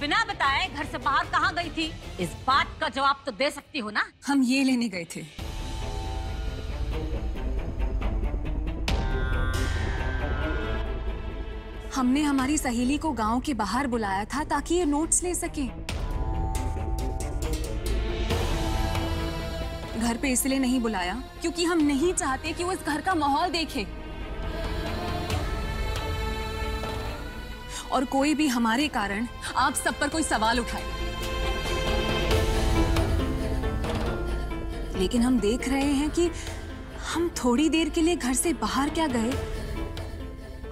बिना बताए घर से बाहर कहाँ गई थी? इस बात का जवाब तो दे सकती हो ना? हम ये लेने गए थे। हमने हमारी सहेली को गांव के बाहर बुलाया था ताकि ये नोट्स ले सके। घर पे इसलिए नहीं बुलाया क्योंकि हम नहीं चाहते कि वो इस घर का माहौल देखे और कोई भी हमारे कारण आप सब पर कोई सवाल उठाए। लेकिन हम देख रहे हैं कि हम थोड़ी देर के लिए घर से बाहर क्या गए,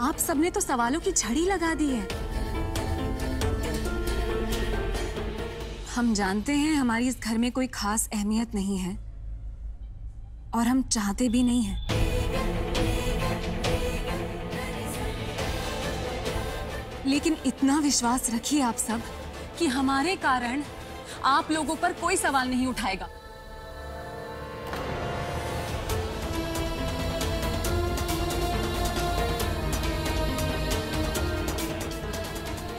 आप सबने तो सवालों की झड़ी लगा दी है। हम जानते हैं हमारी इस घर में कोई खास अहमियत नहीं है और हम चाहते भी नहीं हैं। लेकिन इतना विश्वास रखिए आप सब कि हमारे कारण आप लोगों पर कोई सवाल नहीं उठाएगा।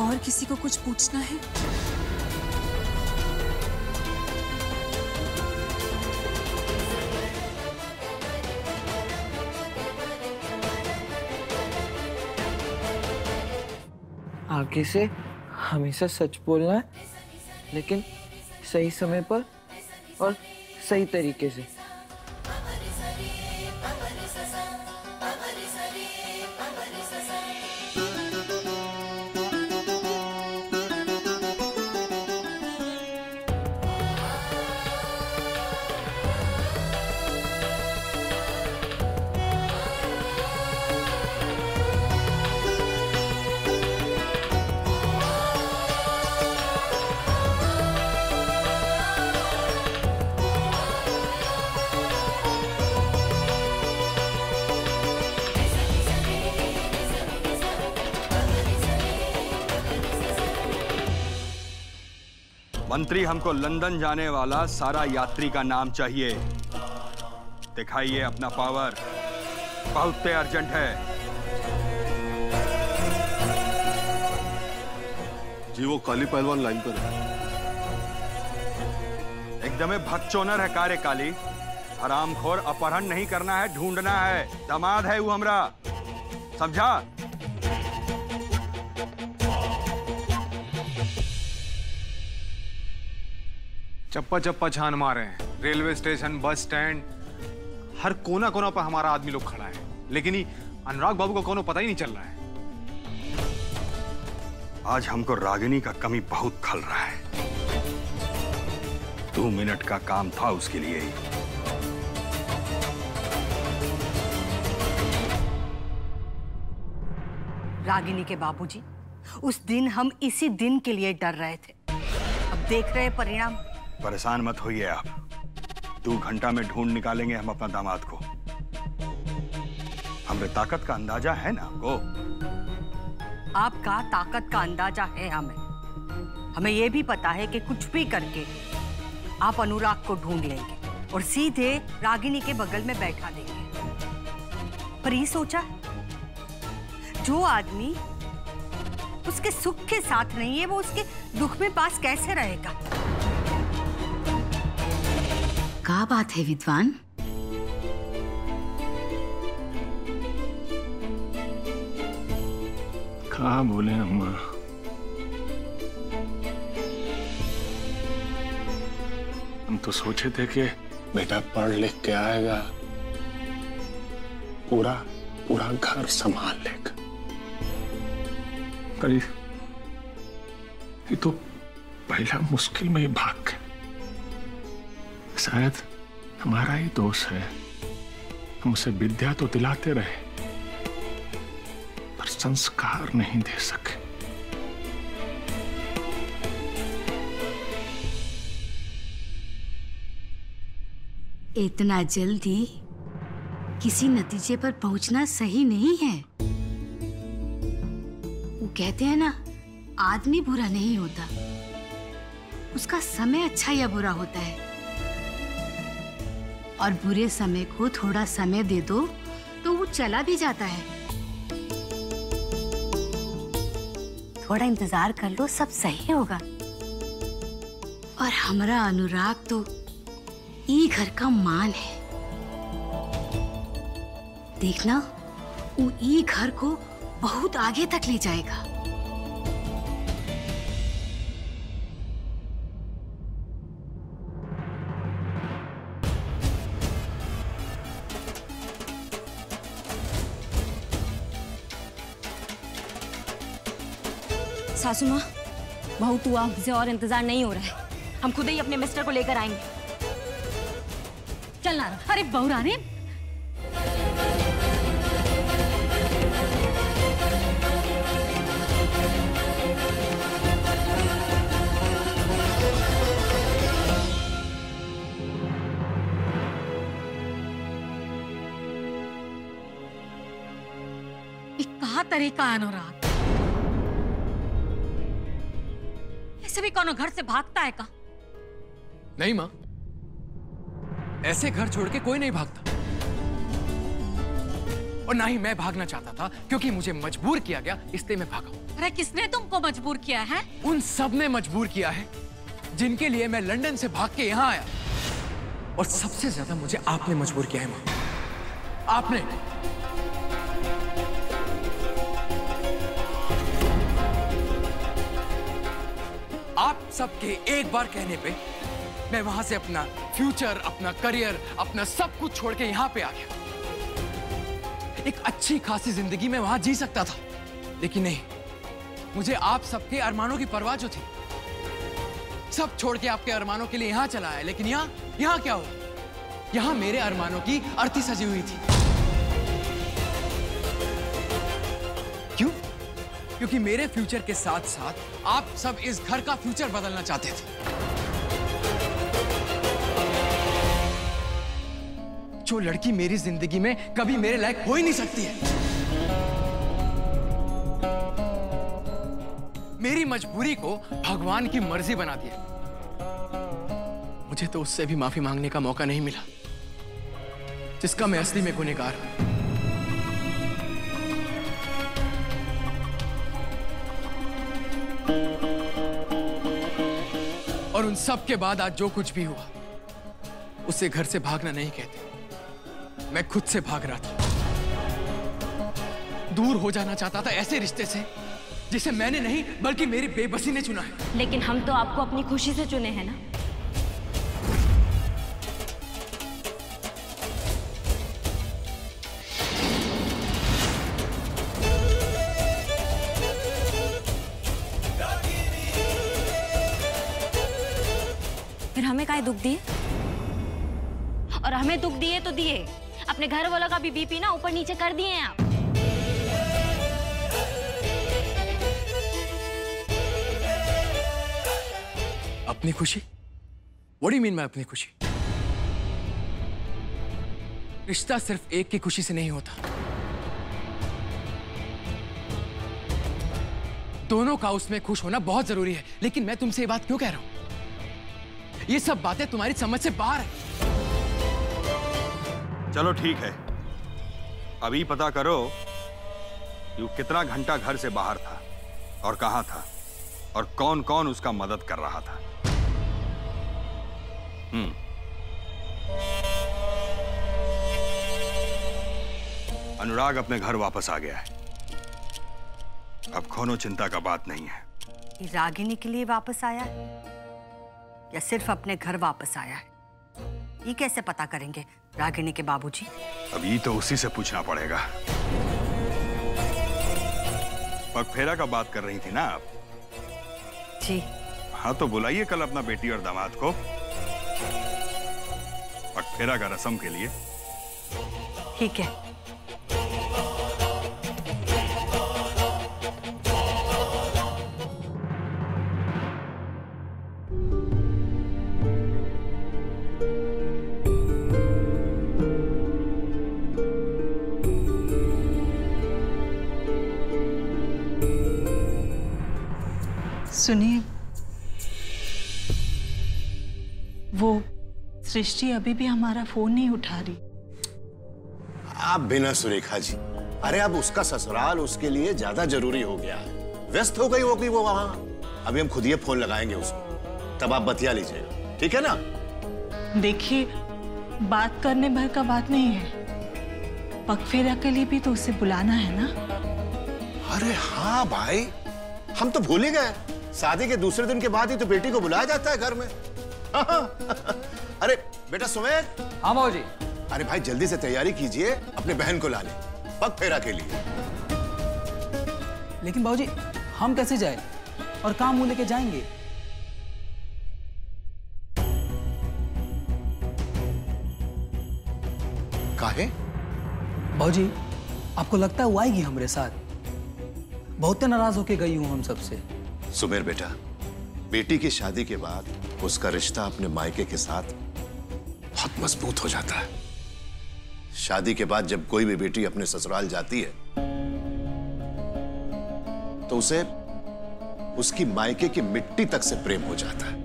और किसी को कुछ पूछना है? आगे से हमेशा सच बोलना है, लेकिन सही समय पर और सही तरीके से। मंत्री, हमको लंदन जाने वाला सारा यात्री का नाम चाहिए। दिखाइए अपना पावर, बहुत अर्जेंट है। जी, वो काली पहलवान लाइन पर है। एकदम भगचोनर है कारे काली। हरामखोर अपहरण नहीं करना है, ढूंढना है। दामाद है वो हमरा, समझा? चप्पा चप्पा छान मारे हैं। रेलवे स्टेशन, बस स्टैंड, हर कोना कोना पर हमारा आदमी लोग खड़ा है, लेकिन ये अनुराग बाबू का कोनो पता ही नहीं चल रहा है। आज हमको रागिनी का कमी बहुत खल रहा है। 2 मिनट का काम था उसके लिए ही। रागिनी के बाबूजी, उस दिन हम इसी दिन के लिए डर रहे थे। अब देख रहे परिणाम। परेशान मत होइए आप। 2 घंटा में ढूंढ निकालेंगे हम अपना दामाद को। हमरे ताकत का अंदाजा है ना आपको? आपका ताकत का अंदाजा है हमें। हमें ये भी पता है कि कुछ भी करके आप अनुराग को ढूंढ लेंगे और सीधे रागिनी के बगल में बैठा देंगे। पर ये सोचा, जो आदमी उसके सुख के साथ नहीं है वो उसके दुख में पास कैसे रहेगा? क्या बात है विद्वान, क्या बोले अम्मा? हम तो सोचे थे कि बेटा पढ़ लिख के आएगा, पूरा पूरा घर संभाल लेगा। पर ये तो पहला मुश्किल में ही भाग गया। शायद हमारा ही दोष है। हम उसे विद्या तो दिलाते रहे पर संस्कार नहीं दे सके। इतना जल्दी किसी नतीजे पर पहुंचना सही नहीं है। वो कहते हैं ना, आदमी बुरा नहीं होता, उसका समय अच्छा या बुरा होता है। और बुरे समय को थोड़ा समय दे दो तो वो चला भी जाता है। थोड़ा इंतजार कर लो, सब सही होगा। और हमारा अनुराग तो ये घर का मान है। देखना वो ये घर को बहुत आगे तक ले जाएगा। सासू माँ, बहुत हुआ, मुझे और इंतजार नहीं हो रहा है। हम खुद ही अपने मिस्टर को लेकर आएंगे। चल ना, अरे बहू रानी, कहा तरीका अनुराग, ऐसे भी कौन घर से भागता है का? नहीं मां, ऐसे घर छोड़ के कोई नहीं भागता और ना ही मैं भागना चाहता था, क्योंकि मुझे मजबूर किया गया, इसलिए मैं भागा। अरे किसने तुमको मजबूर किया है? उन सब ने मजबूर किया है जिनके लिए मैं लंदन से भाग के यहां आया। और सबसे ज्यादा मुझे आपने मजबूर किया है मां, आपने। आप सबके एक बार कहने पे मैं वहां से अपना फ्यूचर, अपना करियर, अपना सब कुछ छोड़ के यहां पे आ गया। एक अच्छी खासी जिंदगी में वहां जी सकता था, लेकिन नहीं, मुझे आप सबके अरमानों की परवाह जो थी, सब छोड़ के आपके अरमानों के लिए यहां चला आया। लेकिन यहां क्या हुआ? यहां मेरे अरमानों की अर्थी सजी हुई थी। क्यों? क्योंकि मेरे फ्यूचर के साथ साथ आप सब इस घर का फ्यूचर बदलना चाहते थे। जो लड़की मेरी जिंदगी में कभी मेरे लायक हो ही नहीं सकती है, मेरी मजबूरी को भगवान की मर्जी बना दिया। मुझे तो उससे भी माफी मांगने का मौका नहीं मिला जिसका मैं असली में गुनहगार हूं। और उन सब के बाद आज जो कुछ भी हुआ, उसे घर से भागना नहीं कहते। मैं खुद से भाग रहा था, दूर हो जाना चाहता था ऐसे रिश्ते से जिसे मैंने नहीं बल्कि मेरी बेबसी ने चुना है। लेकिन हम तो आपको अपनी खुशी से चुने हैं ना। हमें काहे दुख दिए? और हमें दुख दिए तो दिए, अपने घर वालों का भी बीपी ना ऊपर नीचे कर दिए आप। अपनी खुशी? What do you mean by अपनी खुशी? रिश्ता सिर्फ एक की खुशी से नहीं होता, दोनों का उसमें खुश होना बहुत जरूरी है। लेकिन मैं तुमसे ये बात क्यों कह रहा हूं? ये सब बातें तुम्हारी समझ से बाहर है। चलो ठीक है, अभी पता करो यू कितना घंटा घर से बाहर था और कहाँ था और कौन कौन उसका मदद कर रहा था। अनुराग अपने घर वापस आ गया है, अब कोनो चिंता का बात नहीं है। रागिनी के लिए वापस आया है या सिर्फ अपने घर वापस आया है, ये कैसे पता करेंगे रागिनी के बाबूजी? अब ये तो उसी से पूछना पड़ेगा। पगफेरा का बात कर रही थी ना आप? जी हाँ, तो बुलाइए कल अपना बेटी और दामाद को पगफेरा का रस्म के लिए। ठीक है। सुनिए, वो सृष्टि अभी भी हमारा फोन नहीं उठा रही। आप बिना सुरेखा जी, अरे अब उसका ससुराल उसके लिए ज्यादा जरूरी हो गया है। व्यस्त हो गई होगी वो वहां। अभी हम खुद ही फोन लगाएंगे उसको, तब आप बतिया लीजिएगा, ठीक है ना? देखिए, बात करने भर का बात नहीं है, पगफेरा के लिए भी तो उसे बुलाना है ना। अरे हाँ भाई, हम तो भूल ही गए, शादी के दूसरे दिन के बाद ही तो बेटी को बुलाया जाता है घर में। अरे बेटा सुमेर। हाँ माओ जी। अरे भाई जल्दी से तैयारी कीजिए, अपने बहन को ला ले पगफेरा के लिए। लेकिन बाबूजी हम कैसे जाए और काम मुँह लेके जाएंगे? काहे? बाबूजी आपको लगता है वो आएगी हमारे साथ? बहुत नाराज होके गई हूँ हम सबसे। सुमेर बेटा, बेटी की शादी के बाद उसका रिश्ता अपने मायके के साथ बहुत मजबूत हो जाता है। शादी के बाद जब कोई भी बेटी अपने ससुराल जाती है तो उसे उसकी मायके की मिट्टी तक से प्रेम हो जाता है।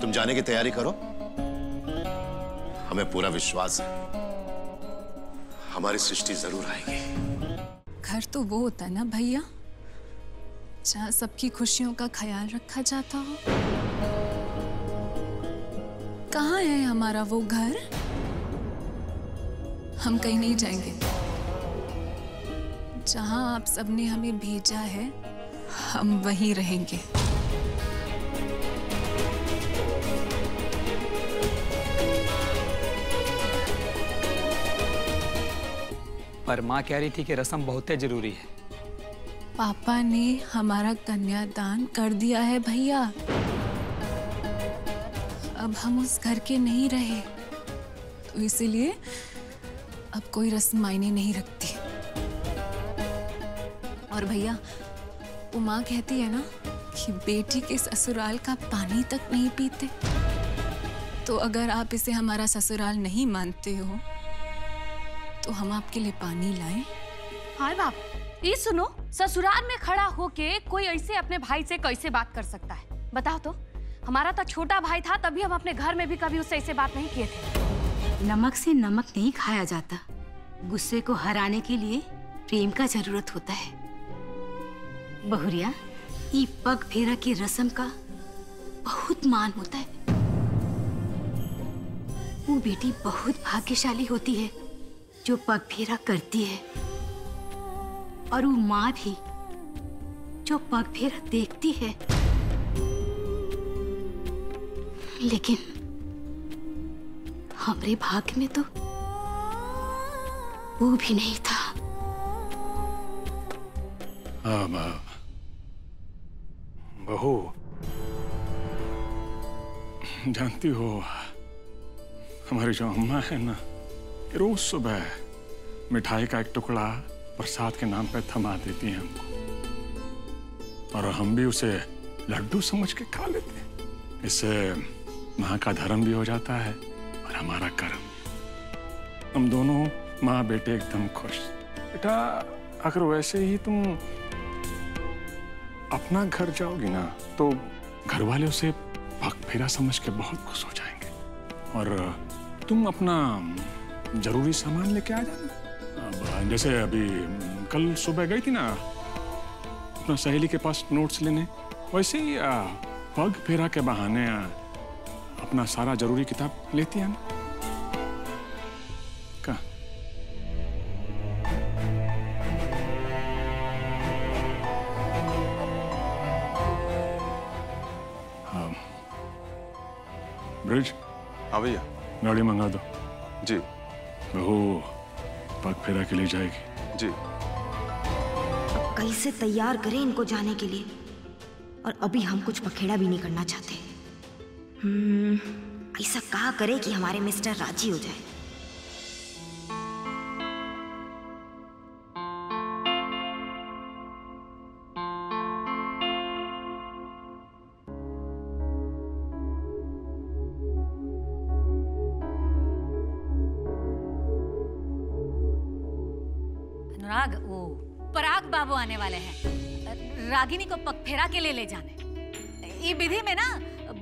तुम जाने की तैयारी करो, हमें पूरा विश्वास है हमारी सृष्टि जरूर आएगी। घर तो वो होता है ना भैया जहां सबकी खुशियों का ख्याल रखा जाता हो। कहाँ है हमारा वो घर? हम कहीं नहीं जाएंगे। जहां आप सबने हमें भेजा है हम वहीं रहेंगे। पर माँ कह रही थी कि रस्म बहुत जरूरी है। पापा ने हमारा कन्यादान कर दिया है भैया, अब हम उस घर के नहीं रहे तो इसीलिए अब कोई रस्म मायने नहीं रखती। और भैया वो माँ कहती है ना कि बेटी के ससुराल का पानी तक नहीं पीते, तो अगर आप इसे हमारा ससुराल नहीं मानते हो तो हम आपके लिए पानी लाएं। हाय बाप, ये सुनो, ससुराल में खड़ा होके कोई ऐसे अपने भाई से कैसे बात कर सकता है? बताओ तो, हमारा तो छोटा भाई था तभी हम अपने घर में भी कभी उससे ऐसे बात नहीं किए थे। नमक से नमक नहीं खाया जाता, गुस्से को हराने के लिए प्रेम का जरूरत होता है। बहुरिया, ये पग फेरा की रस्म का बहुत मान होता है। वो बेटी बहुत भाग्यशाली होती है जो पग फेरा करती है, और वो माँ भी जो पग फेरा देखती है। लेकिन हमारे भाग्य में तो वो भी नहीं था। हाँ माँ, बहू जानती हो हमारी जो अम्मा है ना, रोज सुबह मिठाई का एक टुकड़ा प्रसाद के नाम पे थमा देती है हमको, और हम भी उसे लड्डू समझ के खा लेते हैं। इससे माँ का धर्म भी हो जाता है और हमारा कर्म। हम दोनों माँ बेटे एकदम खुश। बेटा अगर वैसे ही तुम अपना घर जाओगी ना तो घर वाले उसे पगफेरा समझ के बहुत खुश हो जाएंगे। और तुम अपना जरूरी सामान लेके आ जाना। जैसे अभी कल सुबह गई थी ना अपना सहेली के पास नोट्स लेने, वैसे ही पग फेरा के बहाने अपना सारा जरूरी किताब लेती है ना। का हाँ ब्रिज। हाँ भैया, गाड़ी मंगा दो। जी। वो पग फेरा के लिए जाएगी। जी। अब कैसे तैयार करें इनको जाने के लिए, और अभी हम कुछ पखेड़ा भी नहीं करना चाहते। ऐसा कहा करे कि हमारे मिस्टर राजी हो जाए। अनुराग, वो पराग बाबू आने वाले हैं, रागिनी को पगफेरा के लिए ले जाने। ये विधि में ना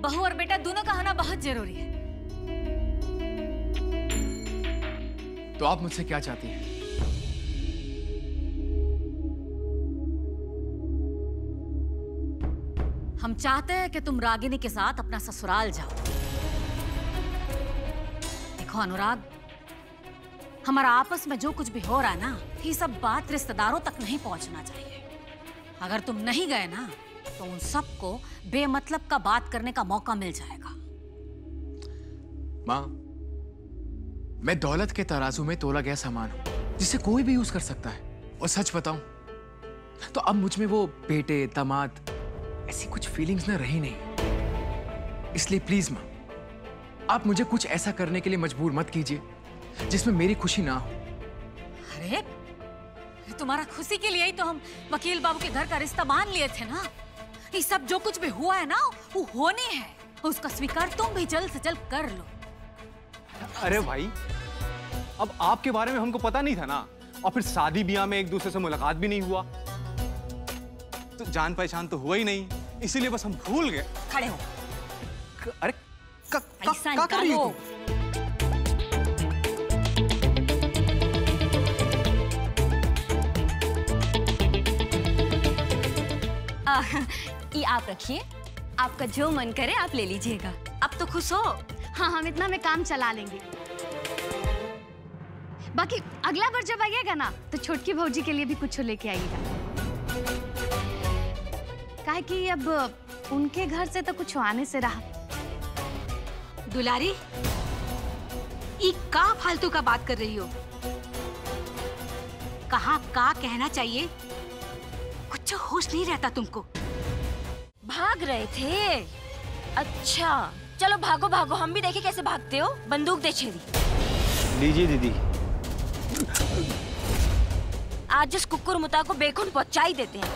बहू और बेटा दोनों का होना बहुत जरूरी है। तो आप मुझसे क्या चाहती हैं? हम चाहते हैं कि तुम रागिनी के साथ अपना ससुराल जाओ। देखो अनुराग, हमारा आपस में जो कुछ भी हो रहा है ना, ये सब बात रिश्तेदारों तक नहीं पहुंचना चाहिए। अगर तुम नहीं गए ना तो उन सबको बेमतलब का बात करने का मौका मिल जाएगा। माँ, मैं दौलत के तराजू में तोला गया सामान हूं जिसे कोई भी यूज कर सकता है। और सच बताऊं तो अब मुझ में वो बेटे दामाद ऐसी कुछ फीलिंग्स ना रही नहीं। इसलिए प्लीज माँ, आप मुझे कुछ ऐसा करने के लिए मजबूर मत कीजिए जिसमें मेरी खुशी ना हो। अरे तुम्हारा खुशी के लिए ही तो हम वकील बाबू के घर का रिश्ता मान लिए थे ना। ये सब जो कुछ भी हुआ है ना वो होनी है, उसका स्वीकार तुम भी जल्द से जल्द कर लो। अरे भाई, अब आपके बारे में हमको पता नहीं था ना, और फिर शादी ब्याह में एक दूसरे से मुलाकात भी नहीं हुआ, तो जान पहचान तो हुआ ही नहीं, इसीलिए बस हम भूल गए। खड़े हो। अरे क्या कर रही हो? ये आप रखिए, आपका जो मन करे आप ले लीजिएगा। अब तो खुश हो? हाँ, हम इतना में काम चला लेंगे। बाकी अगला बार जब आइएगा ना तो छोटकी भौजी के लिए भी कुछ लेके आइएगा। काहे कि अब उनके घर से तो कुछ आने से रहा। दुलारी, ये का फालतू का बात कर रही हो? कहाँ का कहना चाहिए, कुछ होश नहीं रहता तुमको। भाग रहे थे? अच्छा चलो भागो भागो, हम भी देखें कैसे भागते हो। बंदूक दे छेड़ी। लीजिए दीदी। आज जिस कुकुर मुता को बेखुन पहुंचा ही देते हैं।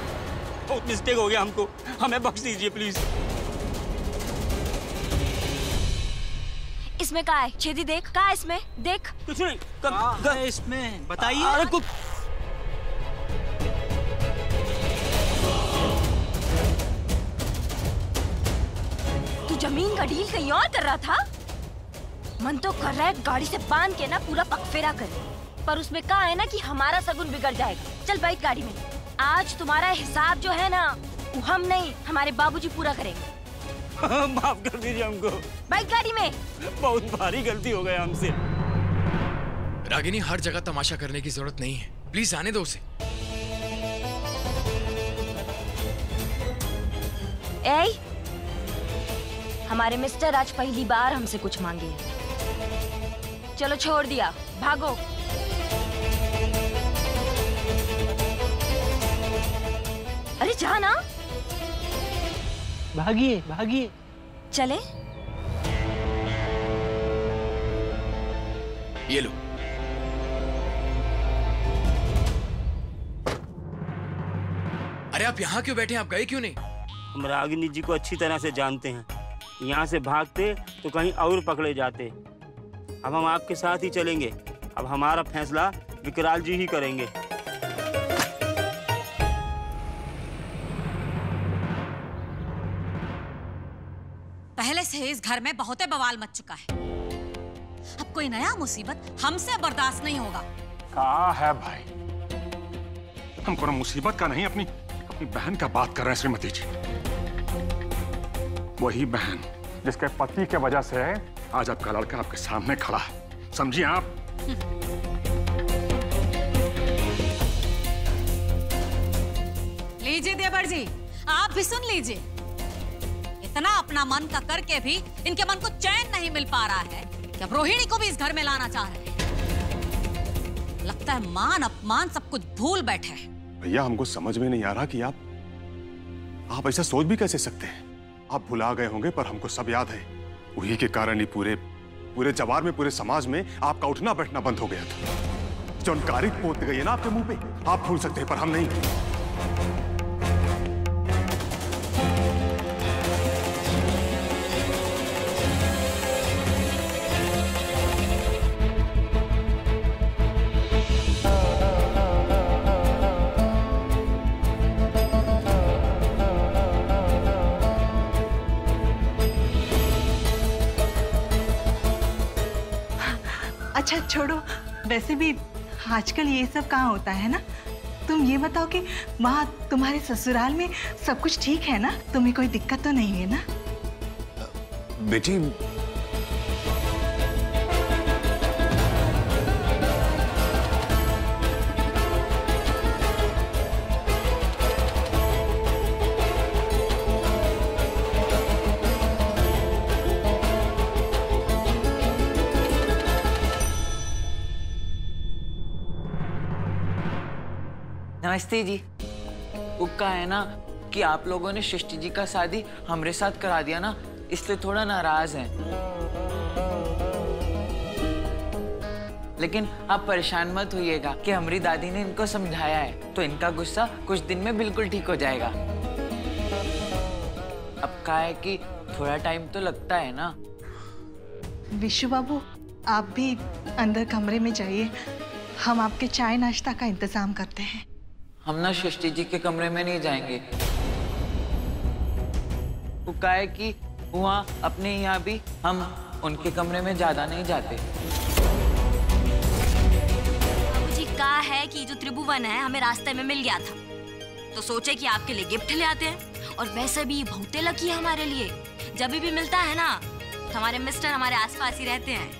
बहुत मिस्टेक हो गया हमको, हमें बख्श दीजिए प्लीज। इसमें क्या है छेदी? देख क्या इसमें? देख कुछ नहीं। कब इसमें बताइए। जमीन का डील कहीं और कर रहा था। मन तो कर रहा है गाड़ी से बांध के ना पूरा पकफेरा करे, पर उसमें कहा है ना कि हमारा सगुन बिगड़ जाएगा। चल बैठ गाड़ी में। आज तुम्हारा हिसाब जो है ना वो हम नहीं, हमारे बाबूजी पूरा करेंगे। माफ कर दीजिए हमको। बैठ गाड़ी में। बहुत भारी गलती हो गया हमसे। रागिनी, हर जगह तमाशा करने की जरूरत नहीं है, प्लीज आने दो उसे। हमारे मिस्टर आज पहली बार हमसे कुछ मांगे हैं। चलो छोड़ दिया, भागो। अरे जा ना। भागिए भागिए। चले। ये लो। अरे आप यहाँ क्यों बैठे हैं? आप गए क्यों नहीं? हम रागिनी जी को अच्छी तरह से जानते हैं। यहाँ से भागते तो कहीं और पकड़े जाते। अब हम आपके साथ ही चलेंगे। अब हमारा फैसला विकराल जी ही करेंगे। पहले से इस घर में बहुते बवाल मच चुका है, अब कोई नया मुसीबत हमसे बर्दाश्त नहीं होगा। क्या है भाई, हम कोई मुसीबत का नहीं, अपनी अपनी बहन का बात कर रहे हैं। श्रीमती जी, वही बहन जिसके पति के वजह से आज आपका लड़का आपके सामने खड़ा है, समझिए आप। लीजिए देवर जी, आप भी सुन लीजिए। इतना अपना मन का करके भी इनके मन को चैन नहीं मिल पा रहा है कि अब रोहिणी को भी इस घर में लाना चाह रहे हैं। लगता है मान अपमान सब कुछ भूल बैठे हैं। भैया, हमको समझ में नहीं आ रहा कि आप ऐसा सोच भी कैसे सकते हैं। आप भुला गए होंगे पर हमको सब याद है। उसी के कारण ही पूरे जवार में, पूरे समाज में आपका उठना बैठना बंद हो गया था। जो जानकारी पहुंच गई है ना आपके मुंह पे, आप भूल सकते हैं पर हम नहीं। छोड़ो, वैसे भी आजकल ये सब कहाँ होता है ना। तुम ये बताओ कि वहाँ तुम्हारे ससुराल में सब कुछ ठीक है ना? तुम्हें कोई दिक्कत तो नहीं है ना? बेटी नमस्ते जी, उक्का है ना कि आप लोगों ने सृष्टि जी का शादी हमरे साथ करा दिया ना, इसलिए थोड़ा नाराज हैं। लेकिन आप परेशान मत होइएगा कि हमारी दादी ने इनको समझाया है तो इनका गुस्सा कुछ दिन में बिल्कुल ठीक हो जाएगा। अब क्या है कि थोड़ा टाइम तो लगता है ना। विशु बाबू, आप भी अंदर कमरे में जाइए, हम आपके चाय नाश्ता का इंतजाम करते हैं। हम ना सृष्टि जी के कमरे में नहीं जाएंगे। वो कहा है कि वहाँ अपने यहाँ भी हम उनके कमरे में ज्यादा नहीं जाते। बाबूजी कहा है कि जो त्रिभुवन है हमें रास्ते में मिल गया था, तो सोचे कि आपके लिए गिफ्ट ले आते हैं। और वैसे भी बहुत लकी है हमारे लिए, जब भी मिलता है ना, हमारे मिस्टर हमारे आसपास ही रहते हैं।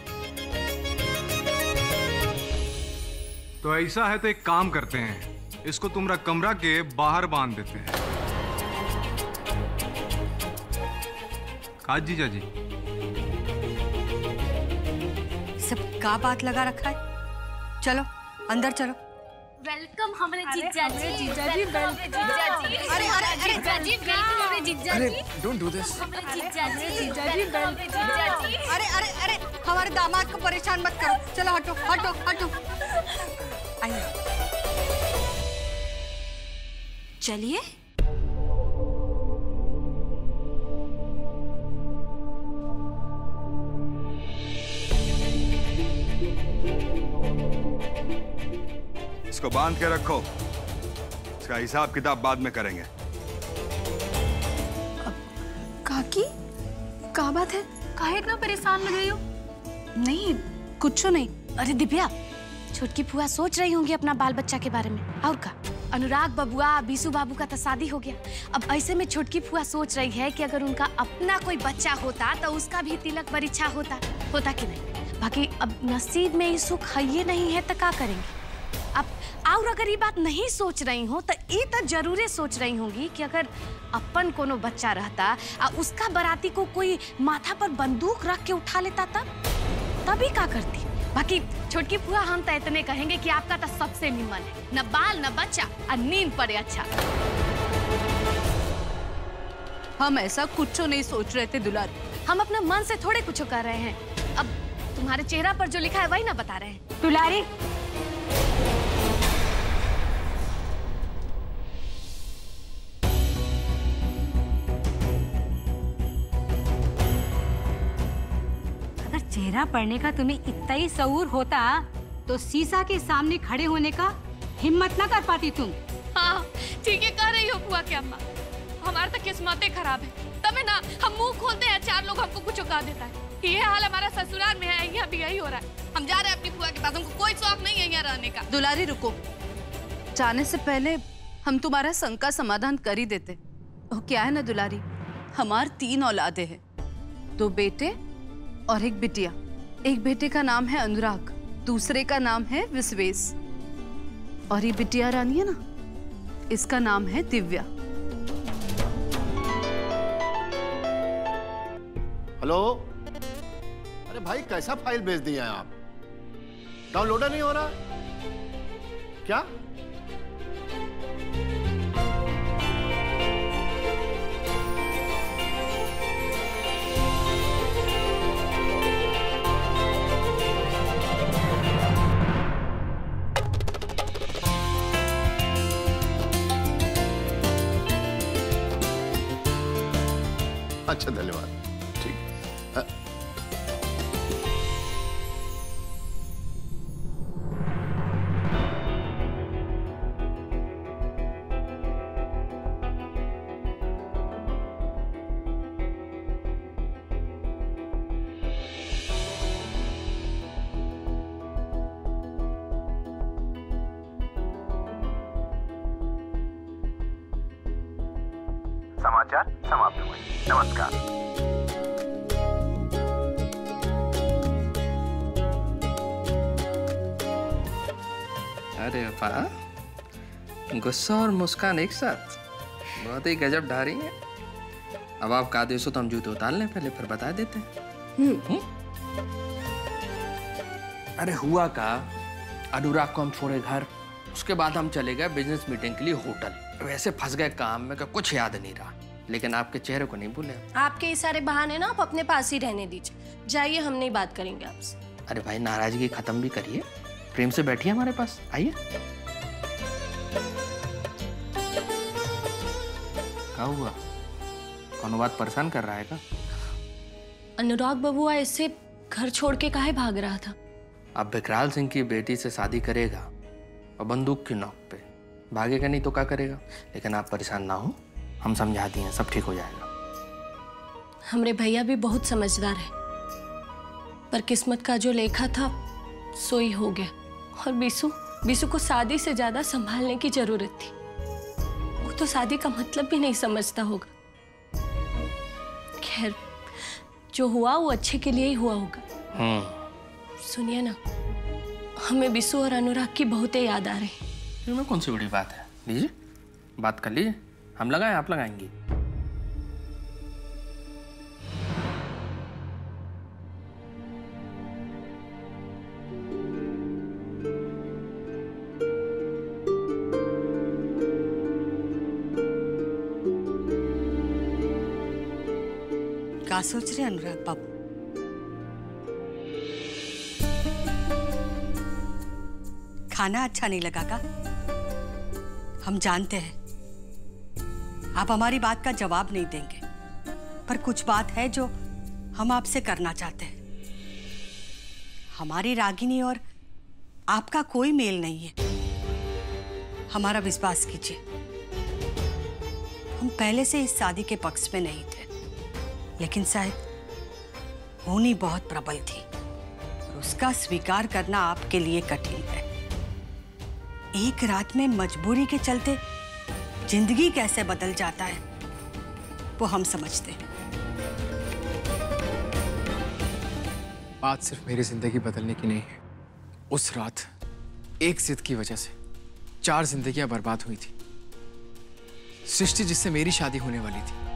तो ऐसा है तो एक काम करते हैं, इसको तुम्हारा कमरा के बाहर बांध देते हैं। काजी जाजी, सब का बात लगा रखा है, चलो अंदर चलो। वेलकम हमारे जीजा जी, जीजा जी वेलकम। अरे अरे जाजी, वेलकम हमारे जीजा जी। Don't do this. अरे जीजा जी वेलकम। अरे अरे अरे हमारे दामाद को परेशान मत करो, चलो हटो हटो हटो। आइए चलिए। इसको बांध के रखो, इसका हिसाब किताब बाद में करेंगे। काकी क्या बात है, काहे इतना परेशान लग रही हो? नहीं कुछ नहीं। अरे दिव्या, छोटकी फुआ सोच रही होंगी अपना बाल बच्चा के बारे में। और का अनुराग बबुआ बीसू बाबू का तो शादी हो गया, अब ऐसे में छोटकी फुआ सोच रही है कि अगर उनका अपना कोई बच्चा होता तो उसका भी तिलक परीक्षा होता, होता कि नहीं? बाकी अब नसीब में ये सुख है ये नहीं है तो क्या करेंगे अब। और अगर ये बात नहीं सोच रही हो तो ये तो जरूर सोच रही होंगी कि अगर अपन कोनो बच्चा रहता और उसका बराती को कोई माथा पर बंदूक रख के उठा लेता तभी क्या करती। बाकी छोटकी फुआ हम तो इतने कहेंगे कि आपका तो सबसे निमन है, न बाल न बच्चा और नींद पड़े अच्छा। हम ऐसा कुछ नहीं सोच रहे थे दुलार, हम अपने मन से थोड़े कुछ कर रहे हैं। अब तुम्हारे चेहरा पर जो लिखा है वही ना बता रहे हैं। दुलारी चेहरा पढ़ने का तुम्हें इतना ही शऊर होता तो शीशा के सामने खड़े होने का हिम्मत ना कर पाती तुम। हाँ ठीक है, कह रही हो बुआ के अम्मा, हमारा तो किस्मतें खराब है, तभी ना हम मुंह खोलते हैं चार लोग हमको कुछ उगा देता है। ये हाल हमारा ससुराल में है, यहाँ भी यही हो रहा है। हम जा रहे हैं अपनी बुआ के पास, हमको कोई शौक नहीं है यहाँ रहने का। दुलारी रुको, जाने से पहले हम तुम्हारा शंका समाधान कर ही देते। क्या है ना दुलारी, हमारे 3 औलादे है, 2 बेटे और एक बिटिया। एक बेटे का नाम है अनुराग, दूसरे का नाम है विश्वेश, और ये बिटिया रानी है ना, इसका नाम है दिव्या। हेलो, अरे भाई कैसा फाइल भेज दिया है आप, डाउनलोड नहीं हो रहा क्या? अच्छा धन्यवाद, ठीक। समाचार समाप्त हुए। नमस्कार। अरे वाह, गुस्सा और मुस्कान एक साथ, बहुत ही गजब ढारी है। अब आप का देशो तो हम जूते उतार लें पहले, फिर बता देते हैं। अरे हुआ का, अनुराग को हम छोड़े घर, उसके बाद हम चले गए बिजनेस मीटिंग के लिए होटल। वैसे फंस गए काम में, कुछ याद नहीं रहा, लेकिन आपके चेहरे को नहीं भूले। आपके ये सारे बहाने ना आप अपने पास ही रहने दीजिए, जाइए, हम नहीं बात करेंगे आपसे। अरे भाई, नाराजगी खत्म भी करिए, प्रेम से बैठिए हमारे पास, आइए। क्या हुआ, कौन बात परेशान कर रहा है का? अनुराग बबुआ इससे घर छोड़ के काहे भाग रहा था? अब विकराल सिंह की बेटी से शादी करेगा और बंदूक की नोक पे भागेगा नहीं तो क्या करेगा। लेकिन आप परेशान ना हो, हम समझा दिए, सब ठीक हो जाएगा। हमरे भैया भी बहुत समझदार है, पर किस्मत का जो लेखा था सोई हो गया। और बीसू को शादी से ज्यादा संभालने की जरूरत थी, वो तो शादी का मतलब भी नहीं समझता होगा। खैर, जो हुआ वो अच्छे के लिए ही हुआ होगा। सुनिए ना, हमें बीसू और अनुराग की बहुत याद आ रही। में कौन सी बड़ी बात है, लीजिए बात कर लीजिए, हम लगाएं आप लगाएंगी। क्या सोच रहे अनुराग बाबू? खाना अच्छा नहीं लगा का? हम जानते हैं आप हमारी बात का जवाब नहीं देंगे, पर कुछ बात है जो हम आपसे करना चाहते हैं। हमारी रागिनी और आपका कोई मेल नहीं है, हमारा विश्वास कीजिए। हम पहले से इस शादी के पक्ष में नहीं थे, लेकिन शायद होनी बहुत प्रबल थी और उसका स्वीकार करना आपके लिए कठिन है। एक रात में मजबूरी के चलते जिंदगी कैसे बदल जाता है वो हम समझते हैं। बात सिर्फ मेरी जिंदगी बदलने की नहीं है। उस रात एक जिद की वजह से 4 जिंदगियां बर्बाद हुई थी। सृष्टि जिससे मेरी शादी होने वाली थी,